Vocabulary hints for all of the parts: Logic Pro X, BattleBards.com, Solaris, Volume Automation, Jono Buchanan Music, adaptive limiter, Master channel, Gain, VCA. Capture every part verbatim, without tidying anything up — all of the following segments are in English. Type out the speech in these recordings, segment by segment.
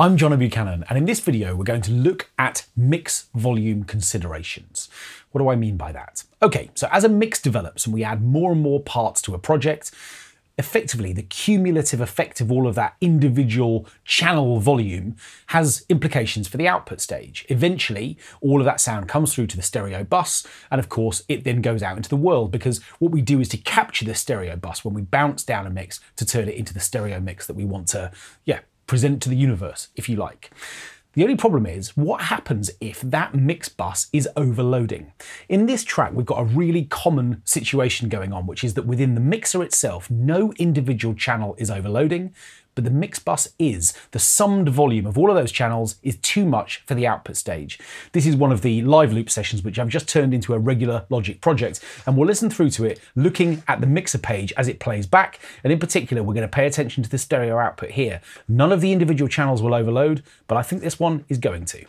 I'm Jono Buchanan, and in this video we're going to look at mix volume considerations. What do I mean by that? Okay, so as a mix develops and we add more and more parts to a project, effectively the cumulative effect of all of that individual channel volume has implications for the output stage. Eventually, all of that sound comes through to the stereo bus, and of course it then goes out into the world, because what we do is to capture the stereo bus when we bounce down a mix to turn it into the stereo mix that we want to, yeah, present to the universe, if you like. The only problem is, what happens if that mix bus is overloading? In this track, we've got a really common situation going on, which is that within the mixer itself, no individual channel is overloading, but the mix bus is. The summed volume of all of those channels is too much for the output stage. This is one of the live loop sessions which I've just turned into a regular Logic project, and we'll listen through to it looking at the mixer page as it plays back, and in particular we're going to pay attention to the stereo output here. None of the individual channels will overload, but I think this one is going to.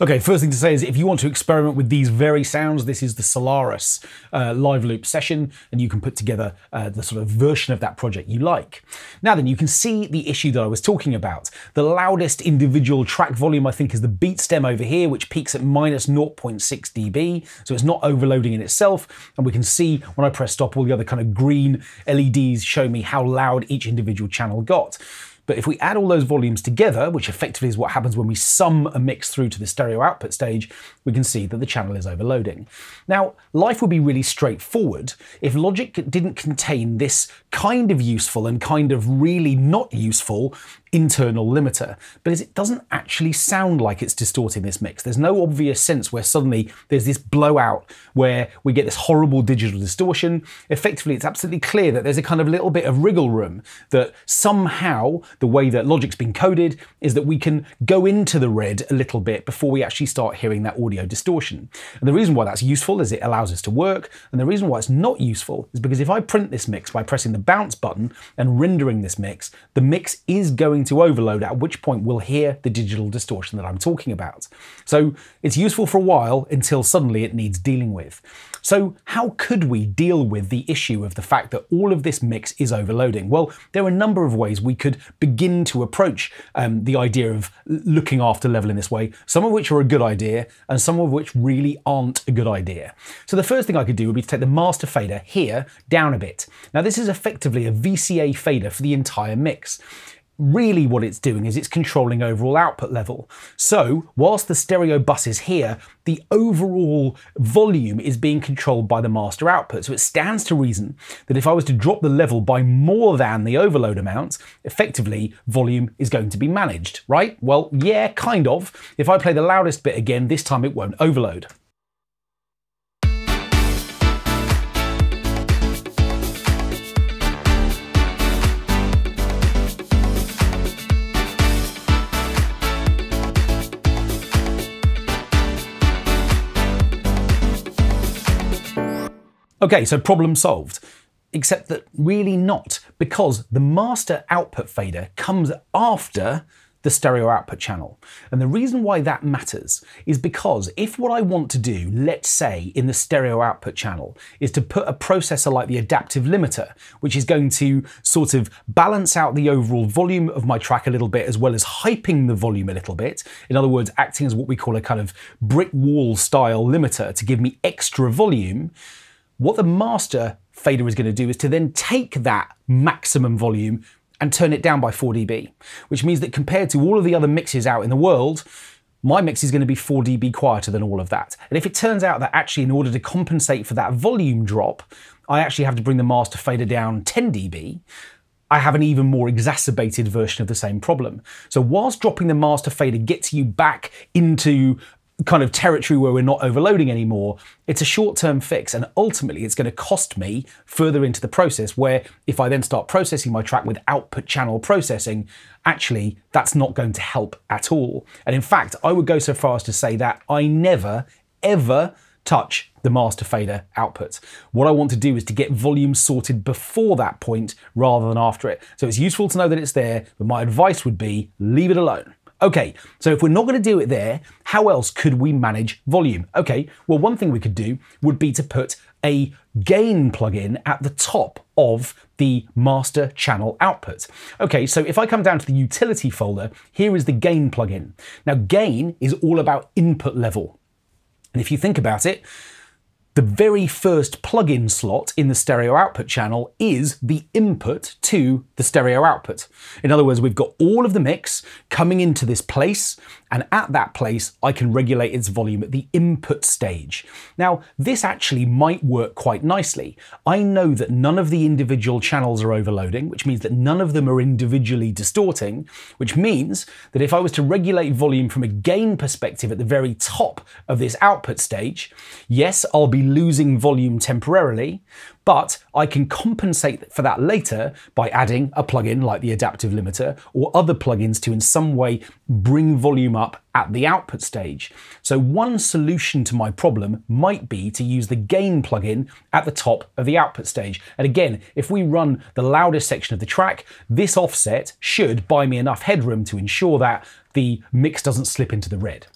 Okay, first thing to say is if you want to experiment with these very sounds, this is the Solaris uh, live loop session, and you can put together uh, the sort of version of that project you like. Now then, you can see the issue that I was talking about. The loudest individual track volume, I think, is the beat stem over here, which peaks at minus zero point six d B, so it's not overloading in itself, and we can see when I press stop, all the other kind of green L E Ds show me how loud each individual channel got. But if we add all those volumes together, which effectively is what happens when we sum a mix through to the stereo output stage, we can see that the channel is overloading. Now, life would be really straightforward if Logic didn't contain this kind of useful and kind of really not useful internal limiter, but it doesn't actually sound like it's distorting this mix. There's no obvious sense where suddenly there's this blowout where we get this horrible digital distortion. Effectively, it's absolutely clear that there's a kind of little bit of wriggle room, that somehow the way that Logic's been coded is that we can go into the red a little bit before we actually start hearing that audio distortion. And the reason why that's useful is it allows us to work, and the reason why it's not useful is because if I print this mix by pressing the bounce button and rendering this mix, the mix is going to overload, at which point we'll hear the digital distortion that I'm talking about. So it's useful for a while until suddenly it needs dealing with. So how could we deal with the issue of the fact that all of this mix is overloading? Well, there are a number of ways we could begin to approach um, the idea of looking after level in this way, some of which are a good idea and some of which really aren't a good idea. So the first thing I could do would be to take the master fader here down a bit. Now this is effectively a V C A fader for the entire mix. Really what it's doing is it's controlling overall output level. So whilst the stereo bus is here, the overall volume is being controlled by the master output. So it stands to reason that if I was to drop the level by more than the overload amount, effectively volume is going to be managed, right? Well, yeah, kind of. If I play the loudest bit again, this time it won't overload. Okay, so problem solved, except that really not, because the master output fader comes after the stereo output channel. And the reason why that matters is because if what I want to do, let's say in the stereo output channel, is to put a processor like the adaptive limiter, which is going to sort of balance out the overall volume of my track a little bit, as well as hyping the volume a little bit. In other words, acting as what we call a kind of brick wall style limiter to give me extra volume. What the master fader is going to do is to then take that maximum volume and turn it down by four d B, which means that compared to all of the other mixes out in the world, my mix is going to be four d B quieter than all of that. And if it turns out that actually in order to compensate for that volume drop, I actually have to bring the master fader down ten dB, I have an even more exacerbated version of the same problem. So whilst dropping the master fader gets you back into kind of territory where we're not overloading anymore, it's a short-term fix, and ultimately it's going to cost me further into the process, where if I then start processing my track with output channel processing, actually that's not going to help at all. And in fact, I would go so far as to say that I never, ever touch the master fader output. What I want to do is to get volume sorted before that point rather than after it. So it's useful to know that it's there, but my advice would be leave it alone. Okay, so if we're not going to do it there, how else could we manage volume? Okay, well, one thing we could do would be to put a gain plugin at the top of the master channel output. Okay, so if I come down to the utility folder, here is the gain plugin. Now, gain is all about input level. And if you think about it, the very first plugin slot in the stereo output channel is the input to the stereo output. In other words, we've got all of the mix coming into this place, and at that place, I can regulate its volume at the input stage. Now, this actually might work quite nicely. I know that none of the individual channels are overloading, which means that none of them are individually distorting, which means that if I was to regulate volume from a gain perspective at the very top of this output stage, yes, I'll be losing volume temporarily, but I can compensate for that later by adding a plugin like the adaptive limiter or other plugins to in some way bring volume up at the output stage. So one solution to my problem might be to use the gain plugin at the top of the output stage. And again, if we run the loudest section of the track, this offset should buy me enough headroom to ensure that the mix doesn't slip into the red.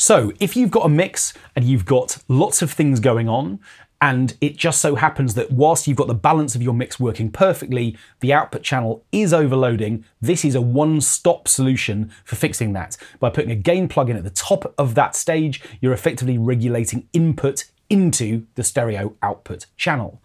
So if you've got a mix and you've got lots of things going on, and it just so happens that whilst you've got the balance of your mix working perfectly, the output channel is overloading, this is a one-stop solution for fixing that. By putting a gain plugin at the top of that stage, you're effectively regulating input into the stereo output channel.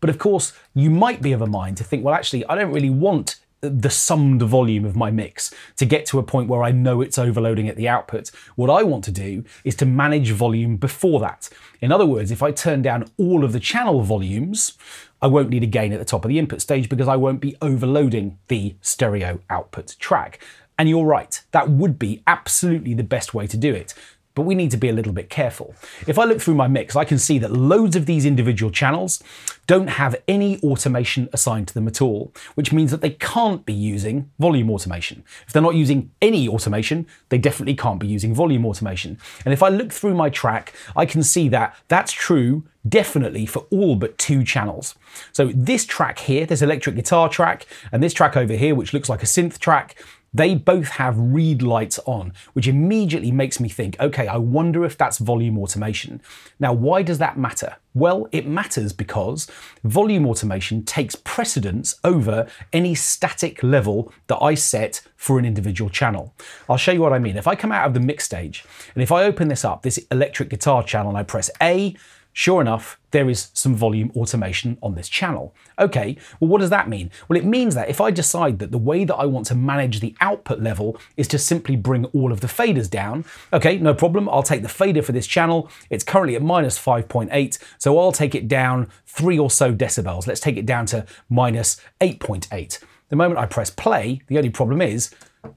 But of course, you might be of a mind to think, well, actually, I don't really want the summed volume of my mix to get to a point where I know it's overloading at the output. What I want to do is to manage volume before that. In other words, if I turn down all of the channel volumes, I won't need a gain at the top of the input stage because I won't be overloading the stereo output track. And you're right, that would be absolutely the best way to do it. But we need to be a little bit careful. If I look through my mix, I can see that loads of these individual channels don't have any automation assigned to them at all, which means that they can't be using volume automation. If they're not using any automation, they definitely can't be using volume automation. And if I look through my track, I can see that that's true definitely for all but two channels. So this track here, this electric guitar track, and this track over here, which looks like a synth track, they both have read lights on, which immediately makes me think, okay, I wonder if that's volume automation. Now, why does that matter? Well, it matters because volume automation takes precedence over any static level that I set for an individual channel. I'll show you what I mean. If I come out of the mix stage, and if I open this up, this electric guitar channel, and I press A, sure enough, there is some volume automation on this channel. Okay, well, what does that mean? Well, it means that if I decide that the way that I want to manage the output level is to simply bring all of the faders down, okay, no problem, I'll take the fader for this channel. It's currently at minus five point eight, so I'll take it down three or so decibels. Let's take it down to minus eight point eight. The moment I press play, the only problem is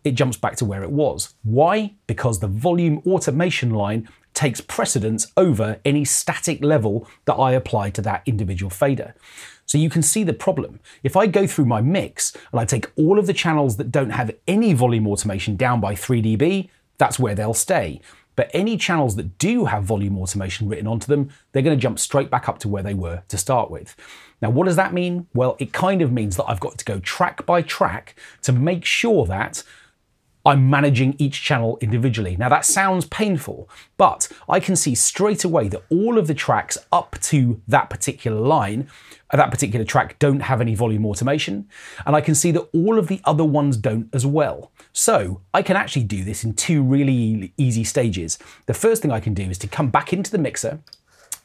it jumps back to where it was. Why? Because the volume automation line takes precedence over any static level that I apply to that individual fader. So you can see the problem. If I go through my mix and I take all of the channels that don't have any volume automation down by three dB, that's where they'll stay. But any channels that do have volume automation written onto them, they're going to jump straight back up to where they were to start with. Now, what does that mean? Well, it kind of means that I've got to go track by track to make sure that I'm managing each channel individually. Now that sounds painful, but I can see straight away that all of the tracks up to that particular line, that particular track, don't have any volume automation. And I can see that all of the other ones don't as well. So I can actually do this in two really easy stages. The first thing I can do is to come back into the mixer.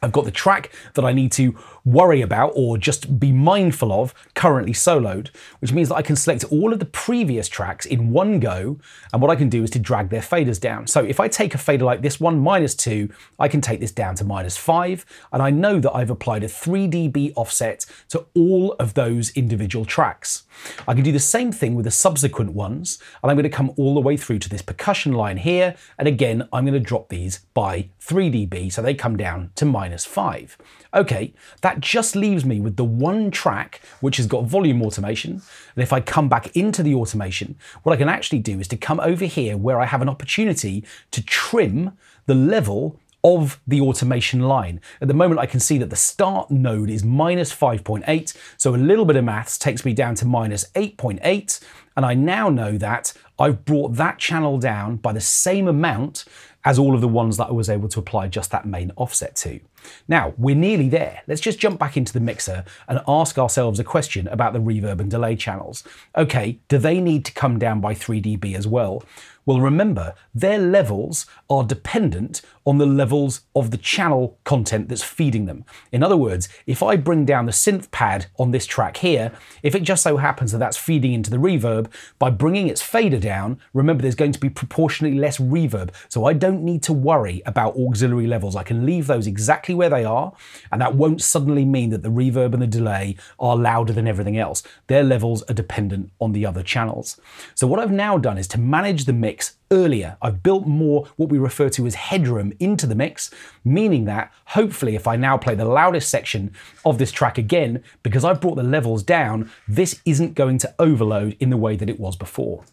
I've got the track that I need to worry about or just be mindful of currently soloed, which means that I can select all of the previous tracks in one go, and what I can do is to drag their faders down. So if I take a fader like this one, minus two, I can take this down to minus five, and I know that I've applied a three D B offset to all of those individual tracks. I can do the same thing with the subsequent ones, and I'm going to come all the way through to this percussion line here, and again, I'm going to drop these by three D B, so they come down to minus minus five. Okay, that just leaves me with the one track which has got volume automation. And if I come back into the automation, what I can actually do is to come over here where I have an opportunity to trim the level of the automation line. At the moment, I can see that the start node is minus five point eight. So a little bit of maths takes me down to minus eight point eight. And I now know that I've brought that channel down by the same amount as all of the ones that I was able to apply just that main offset to. Now, we're nearly there. Let's just jump back into the mixer and ask ourselves a question about the reverb and delay channels. Okay, do they need to come down by three D B as well? Well, remember, their levels are dependent on the levels of the channel content that's feeding them. In other words, if I bring down the synth pad on this track here, if it just so happens that that's feeding into the reverb, by bringing its fader down, remember there's going to be proportionally less reverb, so I don't need to worry about auxiliary levels. I can leave those exactly where they are, and that won't suddenly mean that the reverb and the delay are louder than everything else. Their levels are dependent on the other channels. So what I've now done is to manage the mix earlier. I've built more what we refer to as headroom into the mix, meaning that hopefully if I now play the loudest section of this track again, because I've brought the levels down, this isn't going to overload in the way that it was before.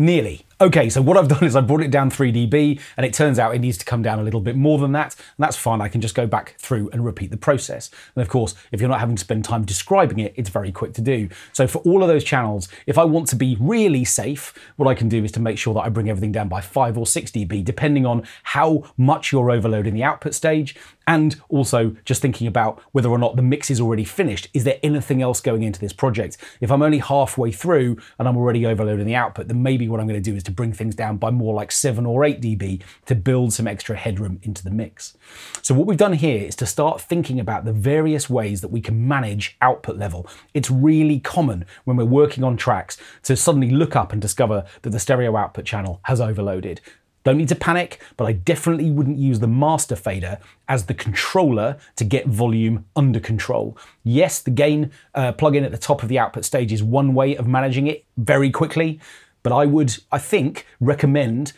Nearly. Okay, so what I've done is I brought it down three D B, and it turns out it needs to come down a little bit more than that, and that's fine. I can just go back through and repeat the process. And of course, if you're not having to spend time describing it, it's very quick to do. So for all of those channels, if I want to be really safe, what I can do is to make sure that I bring everything down by five or six D B, depending on how much you're overloading the output stage, and also just thinking about whether or not the mix is already finished. Is there anything else going into this project? If I'm only halfway through and I'm already overloading the output, then maybe what I'm going to do is to bring things down by more like seven or eight D B to build some extra headroom into the mix. So what we've done here is to start thinking about the various ways that we can manage output level. It's really common when we're working on tracks to suddenly look up and discover that the stereo output channel has overloaded. Don't need to panic, but I definitely wouldn't use the master fader as the controller to get volume under control. Yes, the gain uh, plugin at the top of the output stage is one way of managing it very quickly, but I would, I think, recommend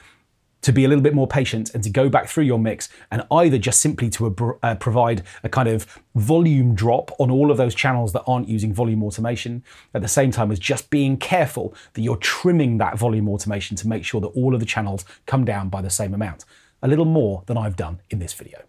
to be a little bit more patient and to go back through your mix and either just simply to uh, provide a kind of volume drop on all of those channels that aren't using volume automation, at the same time as just being careful that you're trimming that volume automation to make sure that all of the channels come down by the same amount. A little more than I've done in this video.